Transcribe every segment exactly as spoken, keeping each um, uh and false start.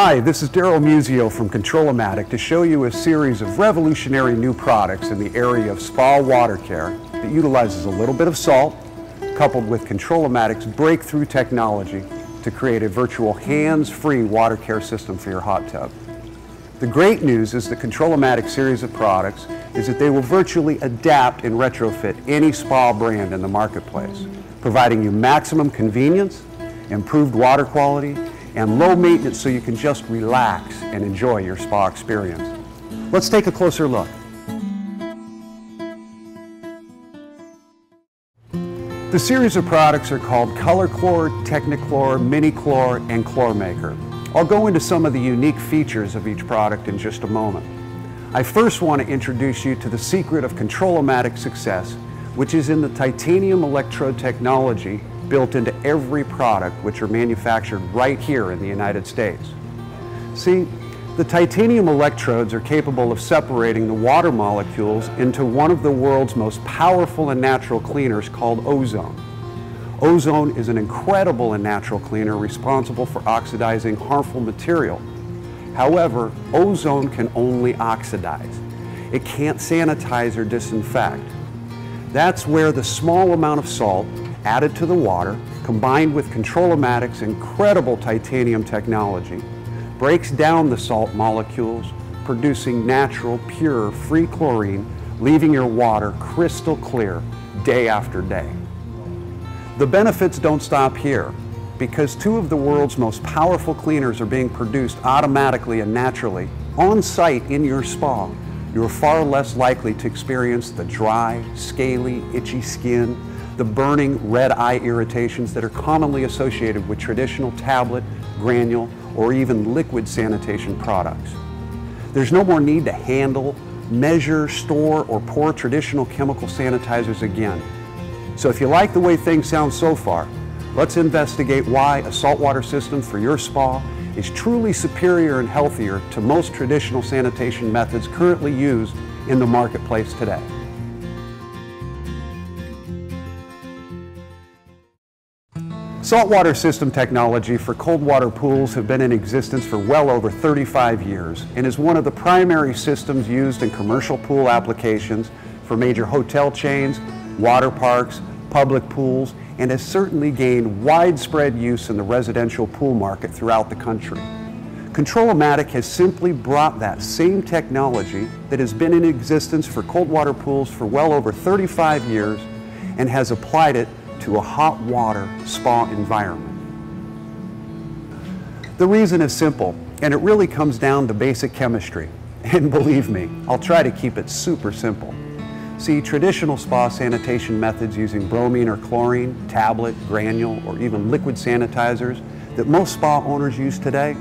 Hi, this is Daryl Muzio from Control-O-Matic to show you a series of revolutionary new products in the area of spa water care that utilizes a little bit of salt coupled with Control-O-Matic's breakthrough technology to create a virtual hands-free water care system for your hot tub. The great news is the Control-O-Matic series of products is that they will virtually adapt and retrofit any spa brand in the marketplace, providing you maximum convenience, improved water quality, and low maintenance so you can just relax and enjoy your spa experience. Let's take a closer look. The series of products are called ColorChlor, TechniChlor, MiniChlor, and ChlorMaker. I'll go into some of the unique features of each product in just a moment. I first want to introduce you to the secret of Control-O-Matic's success, which is in the titanium electrode technology built into every product, which are manufactured right here in the United States. See, the titanium electrodes are capable of separating the water molecules into one of the world's most powerful and natural cleaners called ozone. Ozone is an incredible and natural cleaner responsible for oxidizing harmful material. However, ozone can only oxidize. It can't sanitize or disinfect. That's where the small amount of salt added to the water, combined with Control-O-Matic's incredible titanium technology, breaks down the salt molecules, producing natural, pure, free chlorine, leaving your water crystal clear day after day. The benefits don't stop here, because two of the world's most powerful cleaners are being produced automatically and naturally on site in your spa. You're far less likely to experience the dry, scaly, itchy skin, the burning red eye irritations that are commonly associated with traditional tablet, granule, or even liquid sanitation products. There's no more need to handle, measure, store, or pour traditional chemical sanitizers again. So if you like the way things sound so far, let's investigate why a saltwater system for your spa is truly superior and healthier to most traditional sanitation methods currently used in the marketplace today. Saltwater system technology for cold water pools have been in existence for well over thirty-five years and is one of the primary systems used in commercial pool applications for major hotel chains, water parks, public pools, and has certainly gained widespread use in the residential pool market throughout the country. Control-O-Matic has simply brought that same technology that has been in existence for cold water pools for well over thirty-five years and has applied it to a hot water spa environment. The reason is simple, and it really comes down to basic chemistry. And believe me, I'll try to keep it super simple. See, traditional spa sanitation methods using bromine or chlorine, tablet, granule, or even liquid sanitizers that most spa owners use today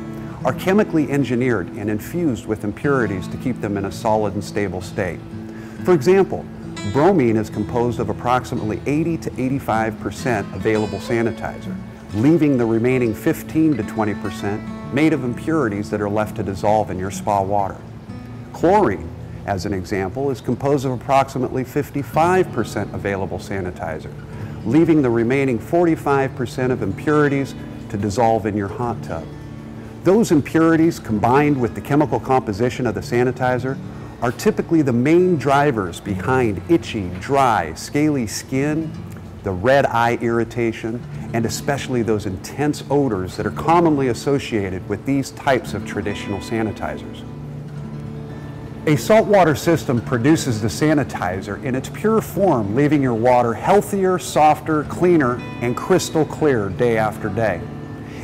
are chemically engineered and infused with impurities to keep them in a solid and stable state. For example, bromine is composed of approximately eighty to eighty-five percent available sanitizer, leaving the remaining fifteen to twenty percent made of impurities that are left to dissolve in your spa water. Chlorine, as an example, is composed of approximately fifty-five percent available sanitizer, leaving the remaining forty-five percent of impurities to dissolve in your hot tub. Those impurities, combined with the chemical composition of the sanitizer, are typically the main drivers behind itchy, dry, scaly skin, the red eye irritation, and especially those intense odors that are commonly associated with these types of traditional sanitizers. A saltwater system produces the sanitizer in its pure form, leaving your water healthier, softer, cleaner, and crystal clear day after day.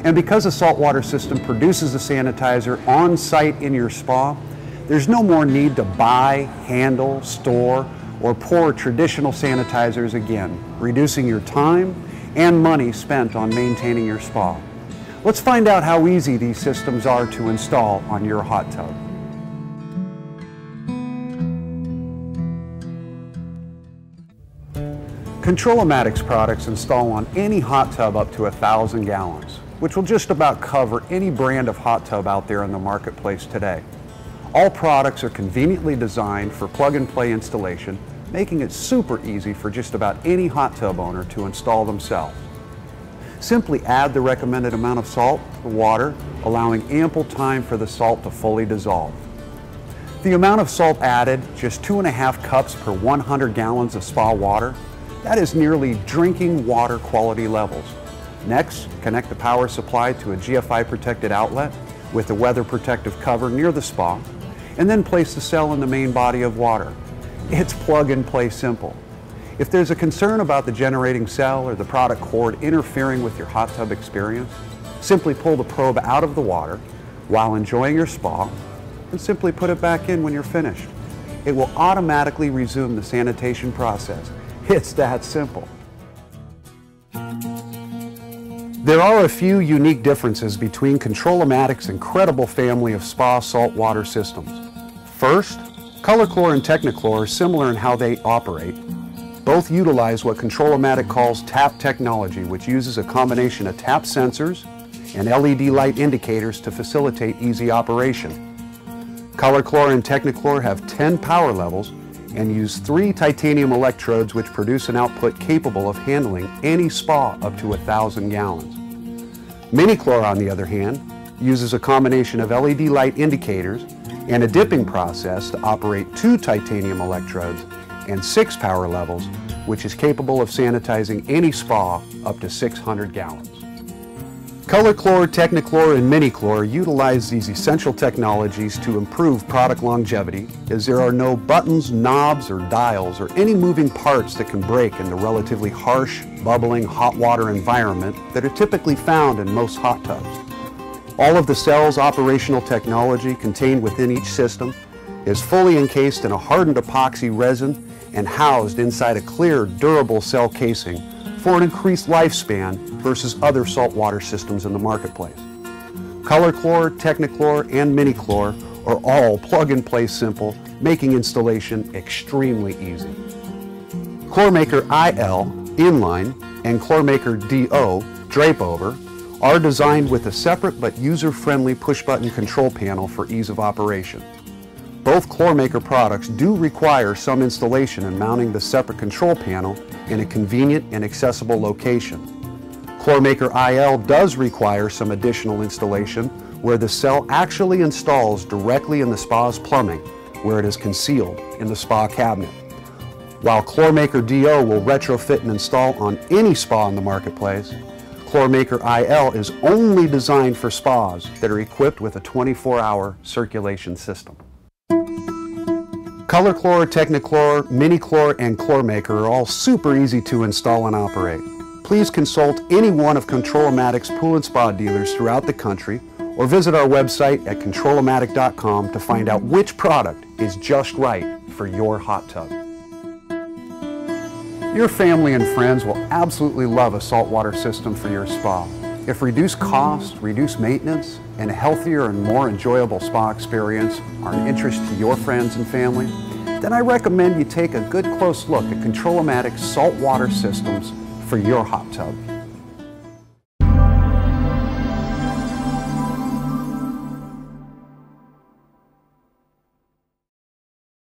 And because a saltwater system produces the sanitizer on site in your spa, there's no more need to buy, handle, store, or pour traditional sanitizers again, reducing your time and money spent on maintaining your spa. Let's find out how easy these systems are to install on your hot tub. Control-O-Matic's products install on any hot tub up to one thousand gallons, which will just about cover any brand of hot tub out there in the marketplace today. All products are conveniently designed for plug-and-play installation, making it super easy for just about any hot tub owner to install themselves. Simply add the recommended amount of salt to water, allowing ample time for the salt to fully dissolve. The amount of salt added, just two and a half cups per one hundred gallons of spa water, that is nearly drinking water quality levels. Next, connect the power supply to a G F I protected outlet with a weather protective cover near the spa, and then place the cell in the main body of water. It's plug and play simple. If there's a concern about the generating cell or the product cord interfering with your hot tub experience, simply pull the probe out of the water while enjoying your spa and simply put it back in when you're finished. It will automatically resume the sanitation process. It's that simple. There are a few unique differences between Control-O-Matic's incredible family of spa saltwater systems. First, ColorChlor and TechniChlor are similar in how they operate. Both utilize what Control-O-Matic calls tap technology, which uses a combination of tap sensors and L E D light indicators to facilitate easy operation. ColorChlor and TechniChlor have ten power levels and use three titanium electrodes which produce an output capable of handling any spa up to one thousand gallons. MiniChlor, on the other hand, uses a combination of L E D light indicators and a dipping process to operate two titanium electrodes and six power levels, which is capable of sanitizing any spa up to six hundred gallons. ColorChlor, TechniChlor, and MiniChlor utilize these essential technologies to improve product longevity, as there are no buttons, knobs, or dials, or any moving parts that can break in the relatively harsh, bubbling hot water environment that are typically found in most hot tubs. All of the cell's operational technology contained within each system is fully encased in a hardened epoxy resin and housed inside a clear, durable cell casing for an increased lifespan versus other saltwater systems in the marketplace. ColorChlor, TechniChlor, and MiniChlor are all plug-and-play simple, making installation extremely easy. ChlorMaker I L, Inline, and ChlorMaker D O, Drape Over, are designed with a separate but user-friendly push-button control panel for ease of operation. Both ChlorMaker products do require some installation and mounting the separate control panel in a convenient and accessible location. ChlorMaker I L does require some additional installation where the cell actually installs directly in the spa's plumbing, where it is concealed in the spa cabinet. While ChlorMaker D O will retrofit and install on any spa in the marketplace, ChlorMaker I L is only designed for spas that are equipped with a twenty-four hour circulation system. ColorChlor, TechniChlor, MiniChlor, and ChlorMaker are all super easy to install and operate. Please consult any one of Control-O-Matic's pool and spa dealers throughout the country, or visit our website at Control O Matic dot com to find out which product is just right for your hot tub. Your family and friends will absolutely love a saltwater system for your spa. If reduced cost, reduced maintenance, and a healthier and more enjoyable spa experience are an interest to your friends and family, then I recommend you take a good close look at Control-O-Matic's saltwater systems for your hot tub.